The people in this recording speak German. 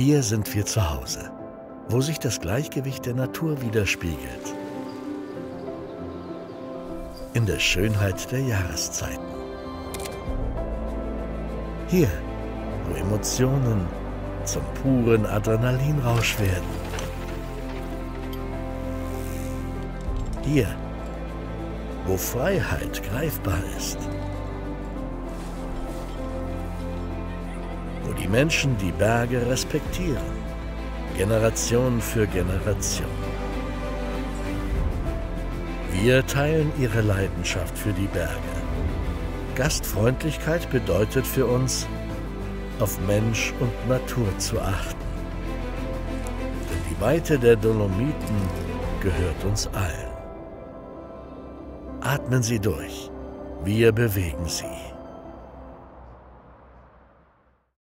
Hier sind wir zu Hause, wo sich das Gleichgewicht der Natur widerspiegelt. In der Schönheit der Jahreszeiten. Hier, wo Emotionen zum puren Adrenalinrausch werden. Hier, wo Freiheit greifbar ist. Wo die Menschen die Berge respektieren, Generation für Generation. Wir teilen ihre Leidenschaft für die Berge. Gastfreundlichkeit bedeutet für uns, auf Mensch und Natur zu achten. Denn die Weite der Dolomiten gehört uns allen. Atmen Sie durch. Wir bewegen Sie.